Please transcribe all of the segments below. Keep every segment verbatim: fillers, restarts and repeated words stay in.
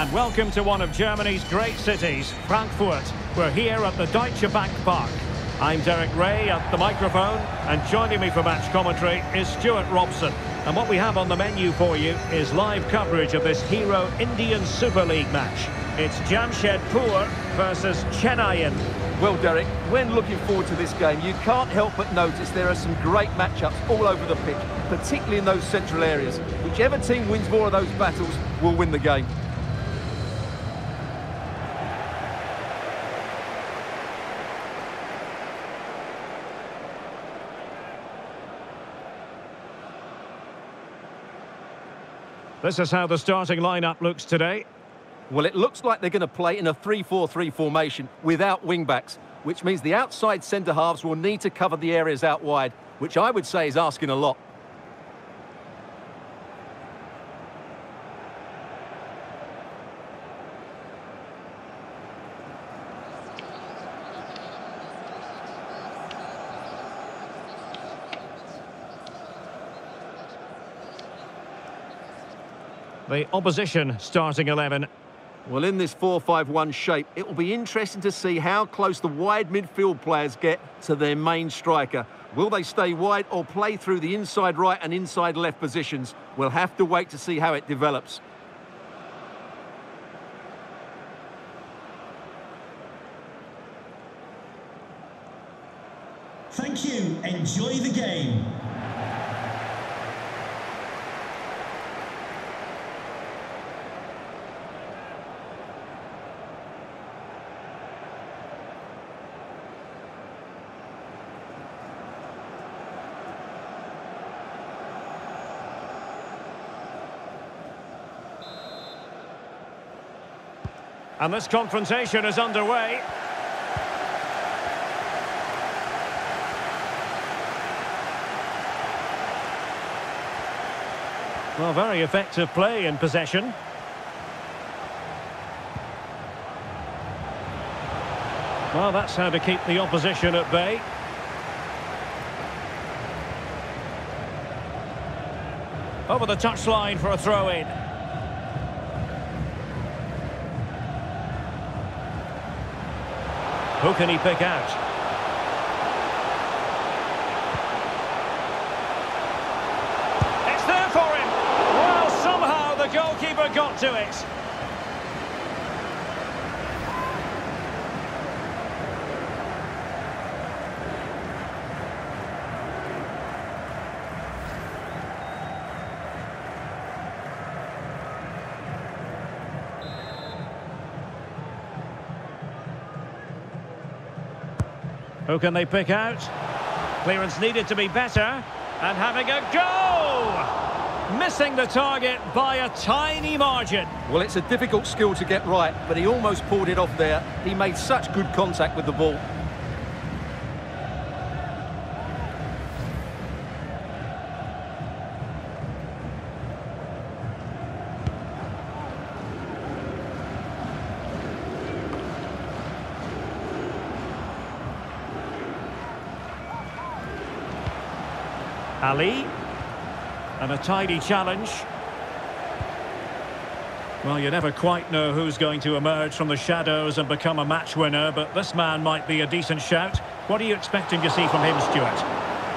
And welcome to one of Germany's great cities, Frankfurt. We're here at the Deutsche Bank Park. I'm Derek Ray at the microphone, and joining me for match commentary is Stuart Robson. And what we have on the menu for you is live coverage of this hero Indian Super League match. It's Jamshedpur versus Chennaiyin. Well, Derek, when looking forward to this game, you can't help but notice there are some great matchups all over the pitch, particularly in those central areas. Whichever team wins more of those battles will win the game. This is how the starting lineup looks today. Well, it looks like they're going to play in a three four three formation without wing-backs, which means the outside centre-halves will need to cover the areas out wide, which I would say is asking a lot. The opposition starting eleven. Well, in this four five one shape, it will be interesting to see how close the wide midfield players get to their main striker. Will they stay wide or play through the inside right and inside left positions? We'll have to wait to see how it develops. Thank you. Enjoy the game. And this confrontation is underway. Well, very effective play in possession. Well, that's how to keep the opposition at bay. Over the touchline for a throw-in. Who can he pick out? It's there for him! Well, somehow the goalkeeper got to it. Who can they pick out? Clearance needed to be better. And having a go! Missing the target by a tiny margin. Well, it's a difficult skill to get right, but he almost pulled it off there. He made such good contact with the ball. Ali, and a tidy challenge. Well, you never quite know who's going to emerge from the shadows and become a match winner, but this man might be a decent shout. What are you expecting to see from him, Stuart?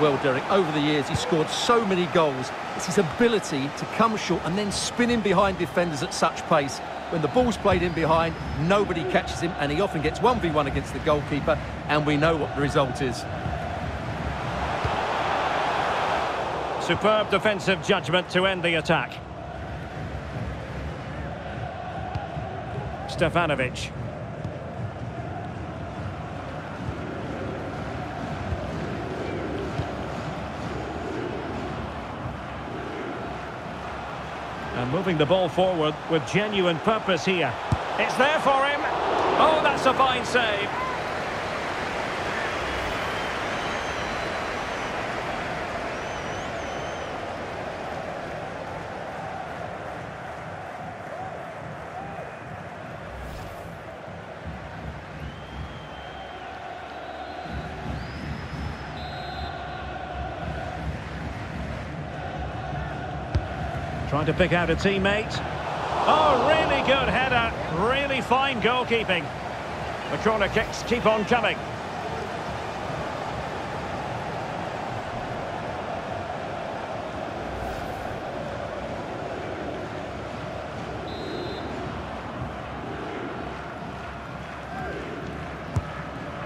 Well, Derek, over the years he's scored so many goals. It's his ability to come short and then spin in behind defenders at such pace. When the ball's played in behind, nobody catches him, and he often gets one v one against the goalkeeper, and we know what the result is. Superb defensive judgment to end the attack. Stefanovic. And moving the ball forward with genuine purpose here. It's there for him. Oh, that's a fine save. Trying to pick out a teammate. Oh, really good header. Really fine goalkeeping. The corner kicks keep on coming.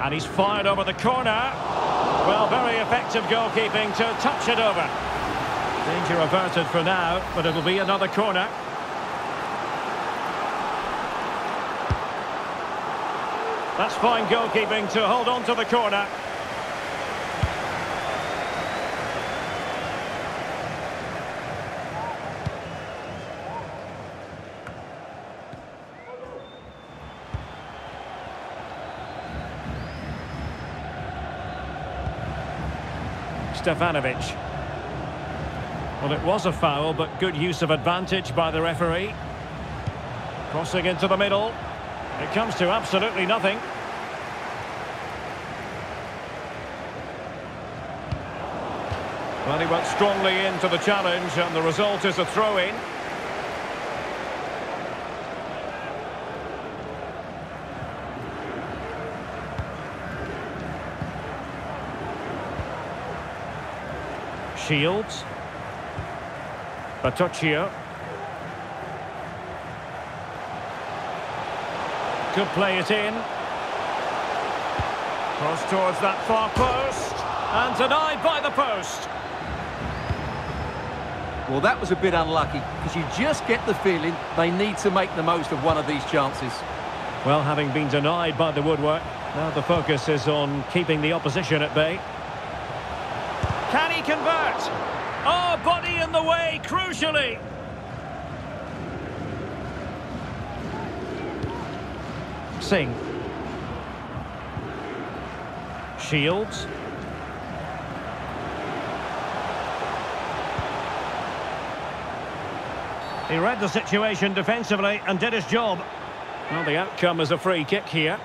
And he's fired over the corner. Well, very effective goalkeeping to touch it over. Danger averted for now, but it'll be another corner. That's fine goalkeeping to hold on to the corner. Stefanovic. Well, it was a foul, but good use of advantage by the referee. Crossing into the middle. It comes to absolutely nothing. Well, he went strongly into the challenge, and the result is a throw-in. Shields, Battocchio, could play it in, cross towards that far post, and denied by the post. Well, that was a bit unlucky, because you just get the feeling they need to make the most of one of these chances. Well, having been denied by the woodwork, now the focus is on keeping the opposition at bay. Can he convert? Oh, body in the way, crucially. Singh. Shields. He read the situation defensively and did his job. Well, the outcome is a free kick here.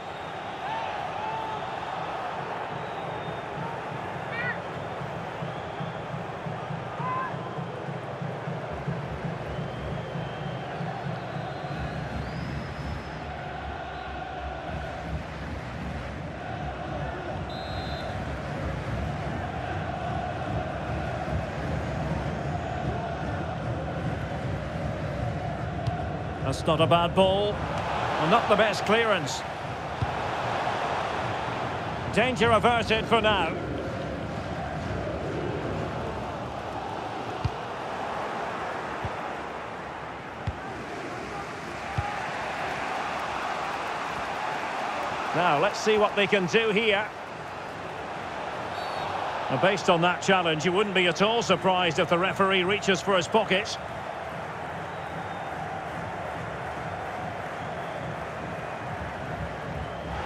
That's not a bad ball, and not the best clearance. Danger averted for now. Now, let's see what they can do here. And based on that challenge, you wouldn't be at all surprised if the referee reaches for his pocket.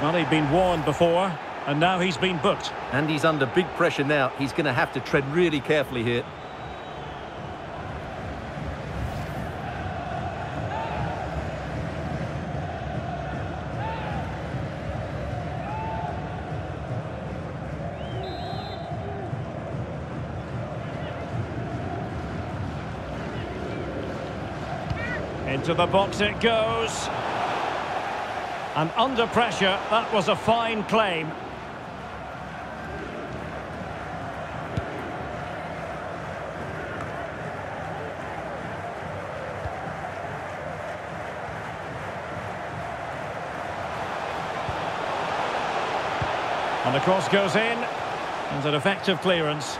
Well, he'd been warned before, and now he's been booked. And he's under big pressure now. He's going to have to tread really carefully here. Into the box it goes. And under pressure, that was a fine claim. And the cross goes in, and an effective clearance.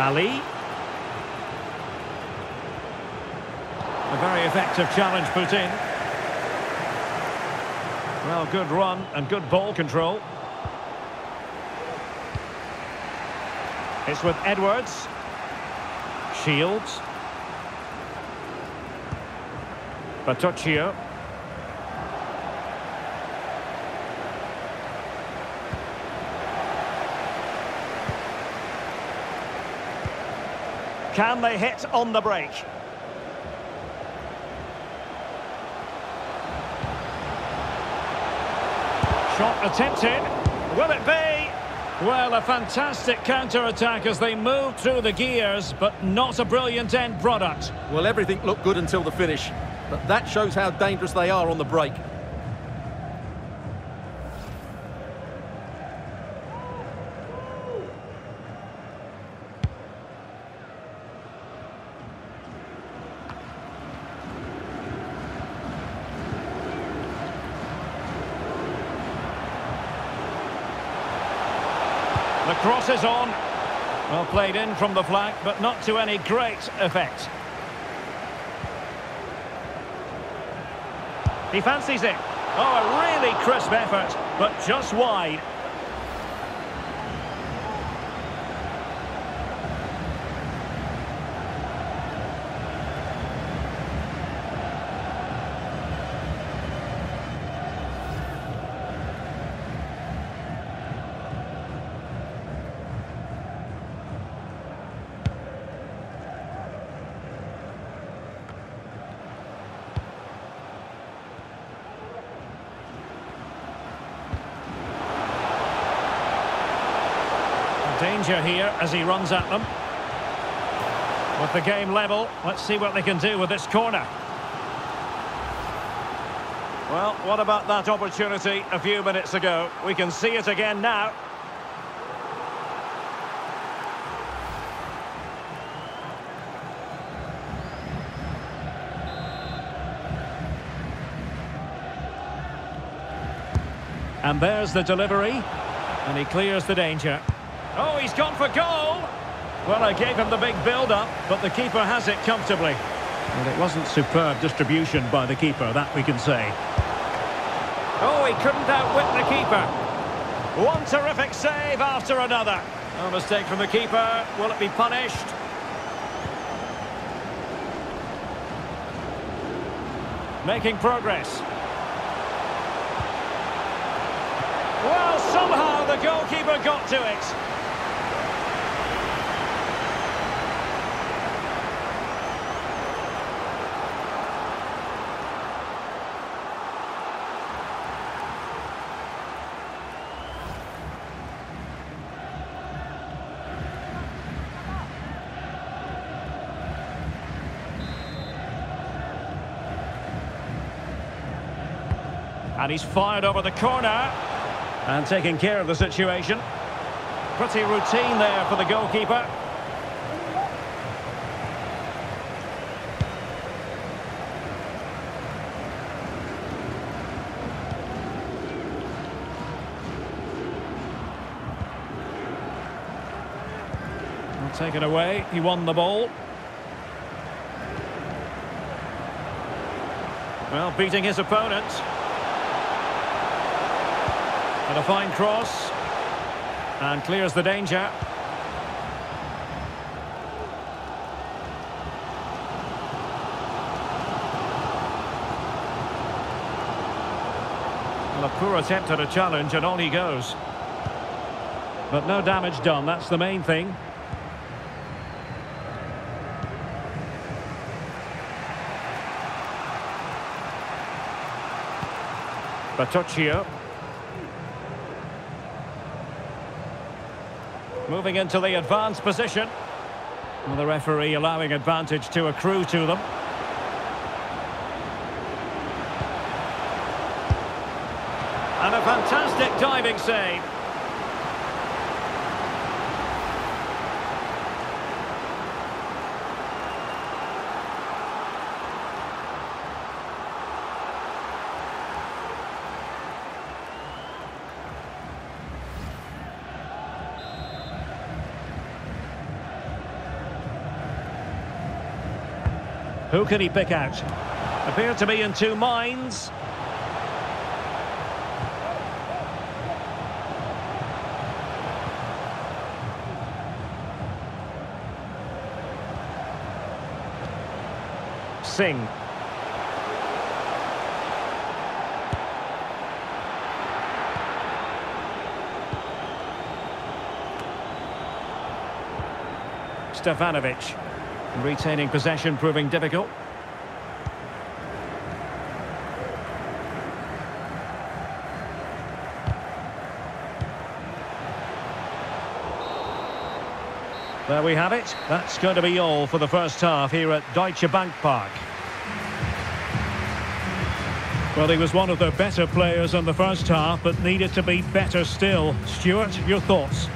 Ali. A very effective challenge put in. Well, good run and good ball control. It's with Edwards. Shields. Battocchio. Can they hit on the break? Shot attempted. Will it be? Well, a fantastic counter-attack as they moved through the gears, but not a brilliant end product. Well, everything looked good until the finish, but that shows how dangerous they are on the break. The cross is on. Well played in from the flank, but not to any great effect. He fancies it. Oh, a really crisp effort, but just wide. Danger here as he runs at them. With the game level, let's see what they can do with this corner. Well, what about that opportunity a few minutes ago? We can see it again now. And there's the delivery, and he clears the danger. Oh, he's gone for goal! Well, I gave him the big build-up, but the keeper has it comfortably. And it wasn't superb distribution by the keeper, that we can say. Oh, he couldn't outwit the keeper. One terrific save after another. No mistake from the keeper. Will it be punished? Making progress. Well, somehow the goalkeeper got to it. And he's fired over the corner. And taking care of the situation. Pretty routine there for the goalkeeper. I'll take it away. He won the ball. Well, beating his opponent. And a fine cross, and clears the danger. Well, a poor attempt at a challenge, and on he goes. But no damage done, that's the main thing. Battocchio. Moving into the advanced position. Well, the referee allowing advantage to accrue to them. And a fantastic diving save. Who can he pick out? Appeared to be in two minds. Singh. Stefanovic. Retaining possession proving difficult. There we have it. That's going to be all for the first half here at Deutsche Bank Park. Well, he was one of the better players in the first half, but needed to be better still. Stuart, your thoughts?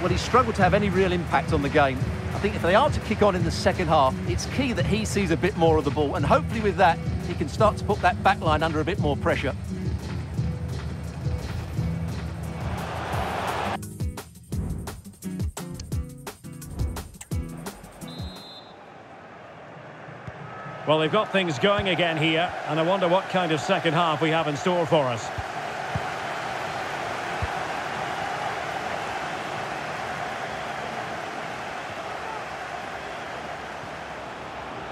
Well, he struggled to have any real impact on the game. I think if they are to kick on in the second half, it's key that he sees a bit more of the ball, and hopefully with that, he can start to put that back line under a bit more pressure. Well, they've got things going again here, and I wonder what kind of second half we have in store for us.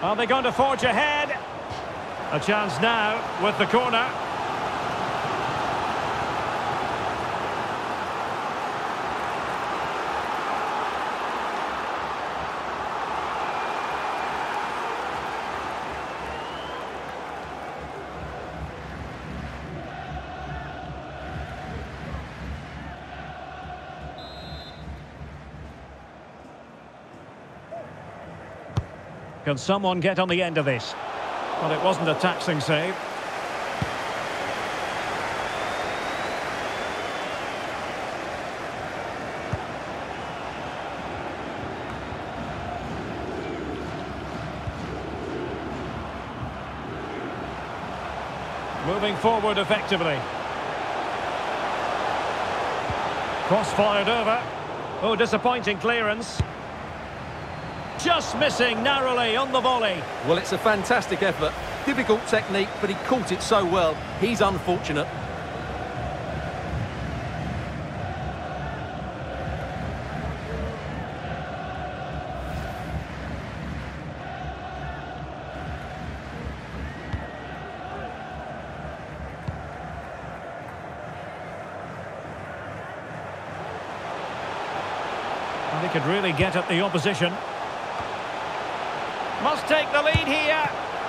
Are they going to forge ahead? A chance now with the corner. Can someone get on the end of this? Well, it wasn't a taxing save. Moving forward effectively. Cross fired over. Oh, disappointing clearance. Just missing narrowly on the volley. Well, it's a fantastic effort. Difficult technique, but he caught it so well. He's unfortunate. And he could really get at the opposition. Must take the lead here.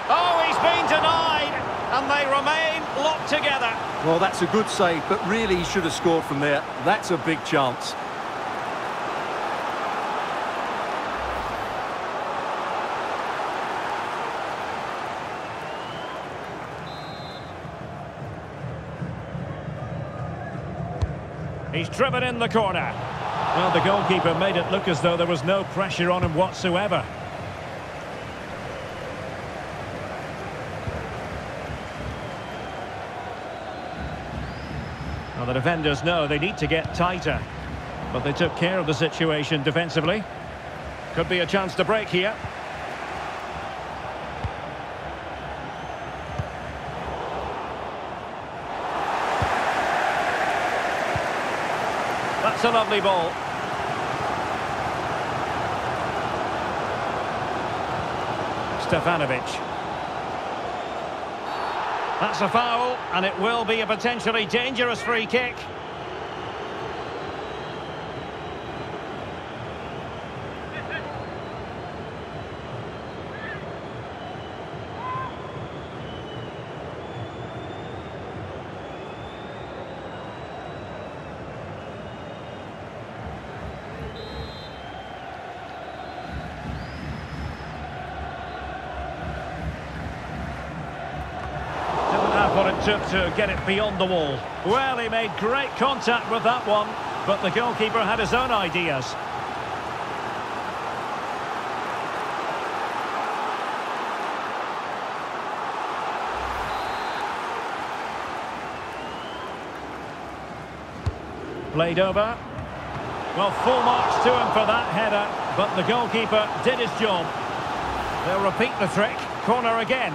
Oh, he's been denied. And they remain locked together. Well, that's a good save, but really he should have scored from there. That's a big chance. He's driven in the corner. Well, the goalkeeper made it look as though there was no pressure on him whatsoever. Well, the defenders know they need to get tighter, but they took care of the situation defensively. Could be a chance to break here. That's a lovely ball. Stefanovic. That's a foul, and it will be a potentially dangerous free kick. Took to get it beyond the wall. Well, he made great contact with that one, but the goalkeeper had his own ideas. Played over. Well, full marks to him for that header, but the goalkeeper did his job. They'll repeat the trick. Corner again.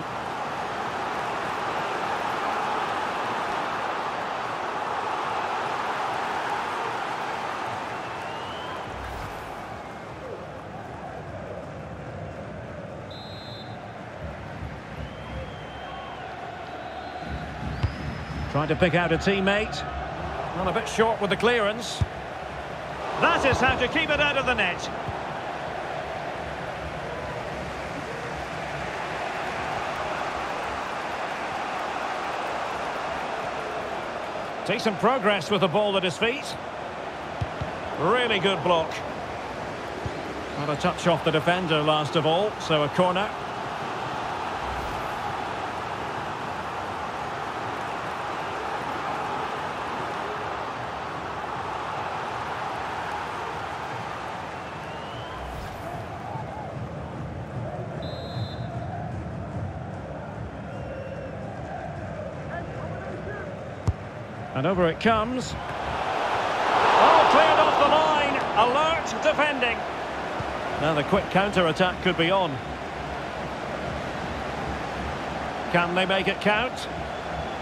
Trying to pick out a teammate. Well, a bit short with the clearance. That is how to keep it out of the net. Decent progress with the ball at his feet. Really good block. Well, a touch off the defender last of all, so a corner. And over it comes. Oh, cleared off the line. Alert defending. Now the quick counter-attack could be on. Can they make it count?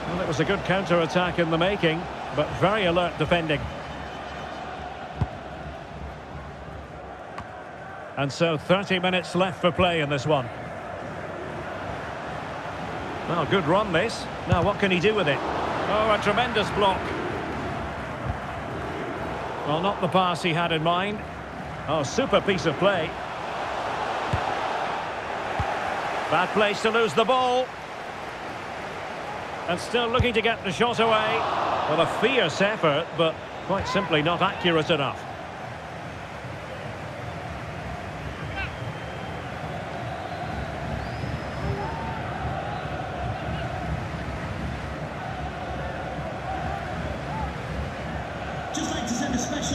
Well, it was a good counter-attack in the making, but very alert defending. And so thirty minutes left for play in this one. Well, good run this. Now what can he do with it? Oh, a tremendous block. Well, not the pass he had in mind. Oh, super piece of play. Bad place to lose the ball. And still looking to get the shot away. Well, a fierce effort, but quite simply not accurate enough.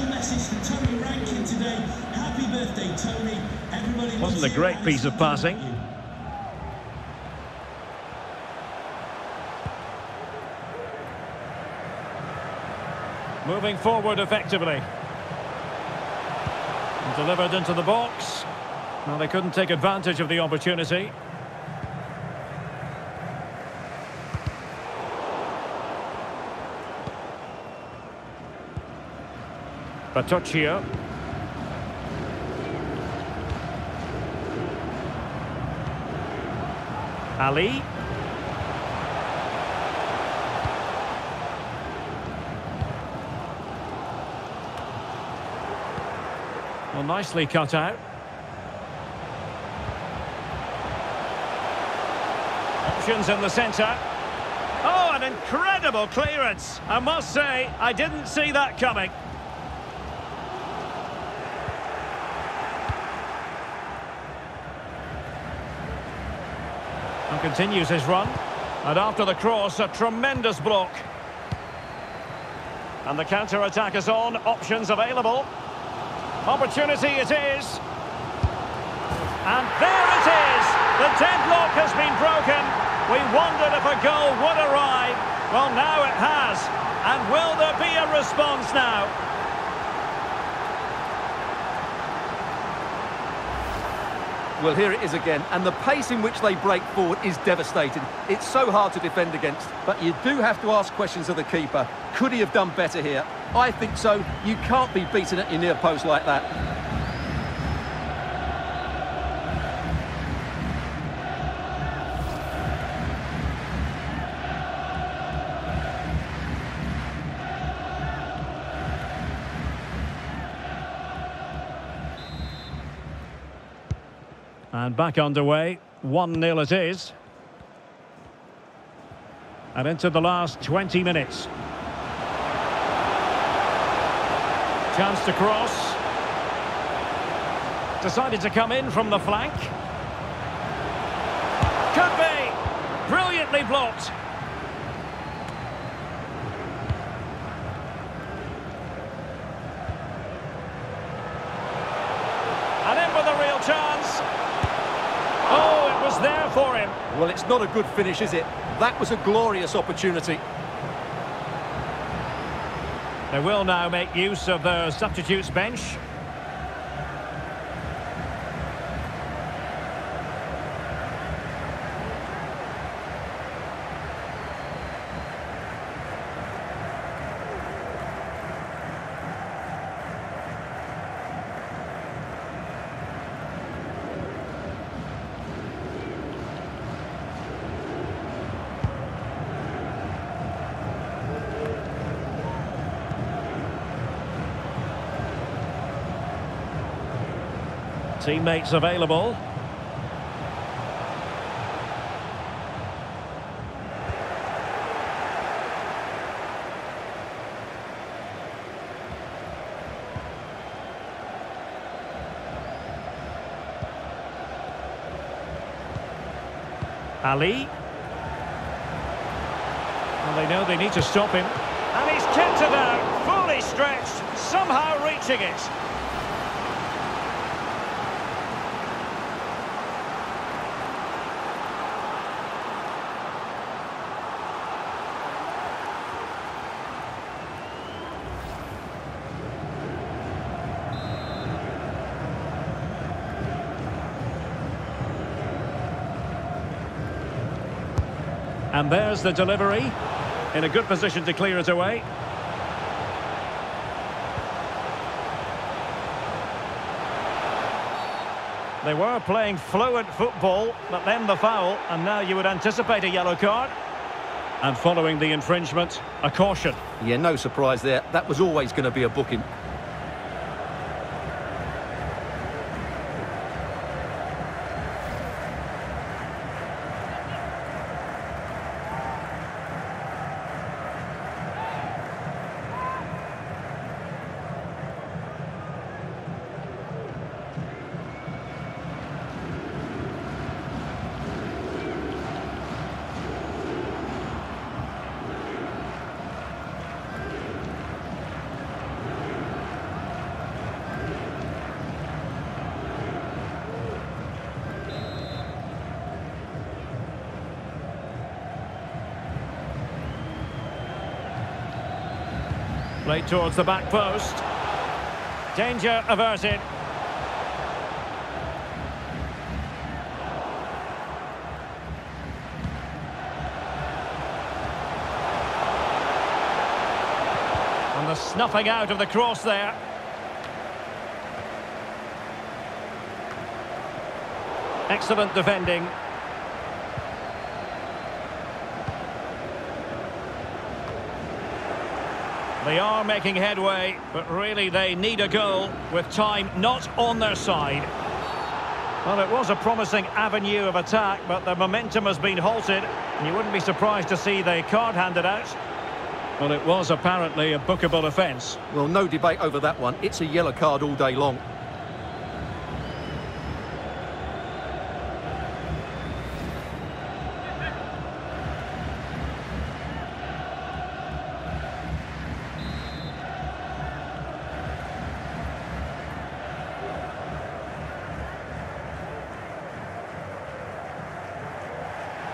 Message to Tony Rankin today. Happy birthday, Tony. Everybody wasn't a great piece of passing. Moving forward effectively. And delivered into the box. Well, they couldn't take advantage of the opportunity. Battocchio. Ali. Well, nicely cut out. Options in the centre. Oh, an incredible clearance. I must say, I didn't see that coming. Continues his run, and after the cross, a tremendous block. And the counter-attack is on, options available. Opportunity it is. And there it is! The deadlock has been broken. We wondered if a goal would arrive. Well, now it has. And will there be a response now? Well, here it is again, and the pace in which they break forward is devastating. It's so hard to defend against, but you do have to ask questions of the keeper. Could he have done better here? I think so. You can't be beaten at your near post like that. And back underway, one nil it is. And into the last twenty minutes. Chance to cross. Decided to come in from the flank. Could be! Brilliantly blocked. And in with a real chance. There for him. Well, it's not a good finish, is it? That was a glorious opportunity. They will now make use of the substitutes bench. Teammates available. Ali. Well, they know they need to stop him. And he's kept it out, fully stretched, somehow reaching it. And there's the delivery, in a good position to clear it away. They were playing fluent football, but then the foul, and now you would anticipate a yellow card. And following the infringement, a caution. Yeah, no surprise there. That was always going to be a booking. Played towards the back post. Danger averted. And the snuffing out of the cross there. Excellent defending. They are making headway, but really they need a goal with time not on their side. Well, it was a promising avenue of attack, but the momentum has been halted. And you wouldn't be surprised to see the card handed out. Well, it was apparently a bookable offence. Well, no debate over that one. It's a yellow card all day long.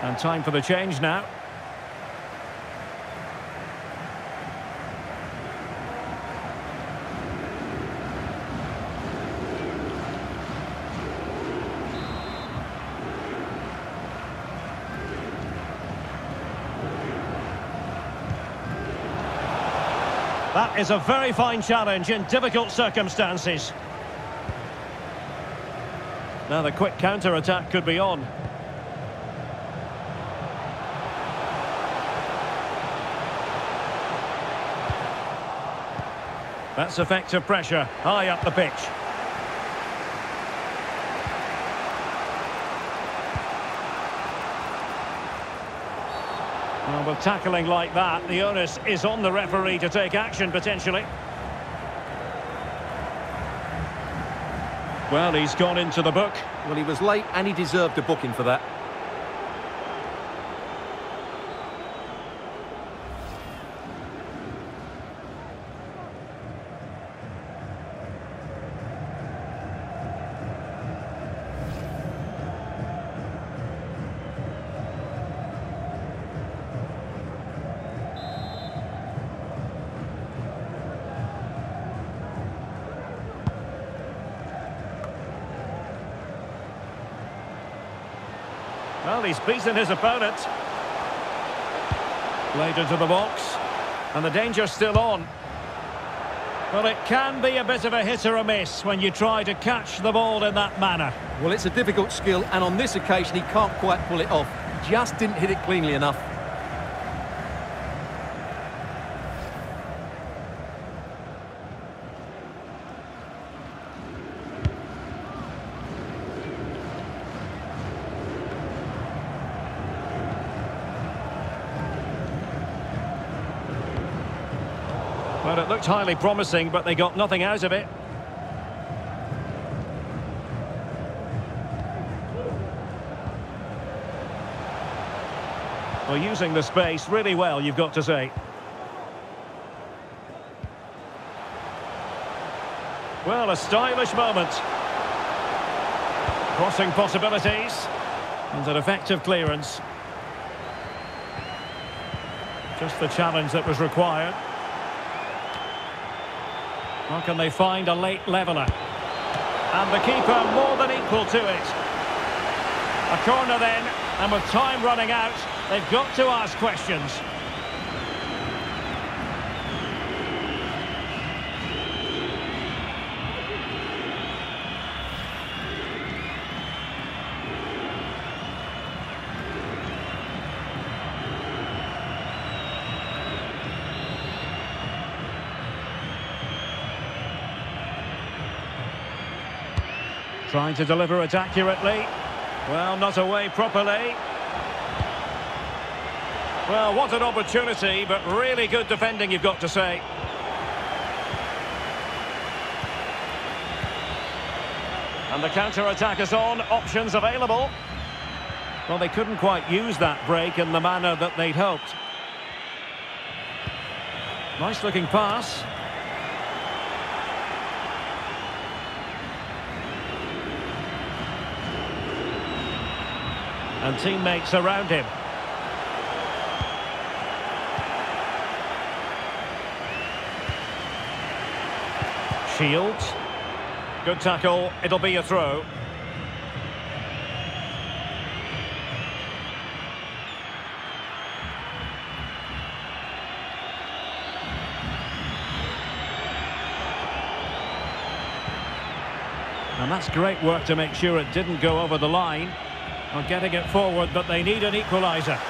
And time for the change now. That is a very fine challenge in difficult circumstances. Now the quick counter-attack could be on. That's effective pressure, high up the pitch. Well, with tackling like that, the onus is on the referee to take action, potentially. Well, he's gone into the book. Well, he was late and he deserved a booking for that. Well, he's beaten his opponent. Played into the box. And the danger's still on. Well, it can be a bit of a hit or a miss when you try to catch the ball in that manner. Well, it's a difficult skill, and on this occasion he can't quite pull it off. Just didn't hit it cleanly enough. Well, it looked highly promising, but they got nothing out of it. Well, using the space really well, you've got to say. Well, a stylish moment. Crossing possibilities. And an effective clearance. Just the challenge that was required. How can they find a late leveller? And the keeper more than equal to it. A corner then, and with time running out, they've got to ask questions. Trying to deliver it accurately. Well, not away properly. Well, what an opportunity, but really good defending, you've got to say. And the counter-attack is on, options available. Well, they couldn't quite use that break in the manner that they'd hoped. Nice-looking pass. And teammates around him. Shields. Good tackle. It'll be a throw. And that's great work to make sure it didn't go over the line. Are getting it forward, but they need an equaliser.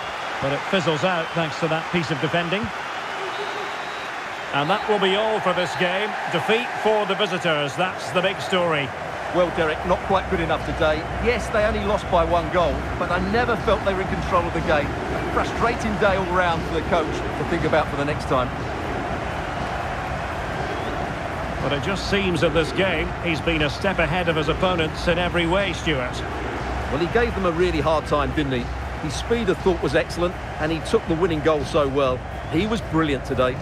But it fizzles out thanks to that piece of defending. And that will be all for this game. Defeat for the visitors, that's the big story. Well, Derek, not quite good enough today. Yes, they only lost by one goal, but I never felt they were in control of the game. A frustrating day all round for the coach to think about for the next time. But it just seems that this game, he's been a step ahead of his opponents in every way, Stuart. Well, he gave them a really hard time, didn't he? His speed of thought was excellent, and he took the winning goal so well. He was brilliant today.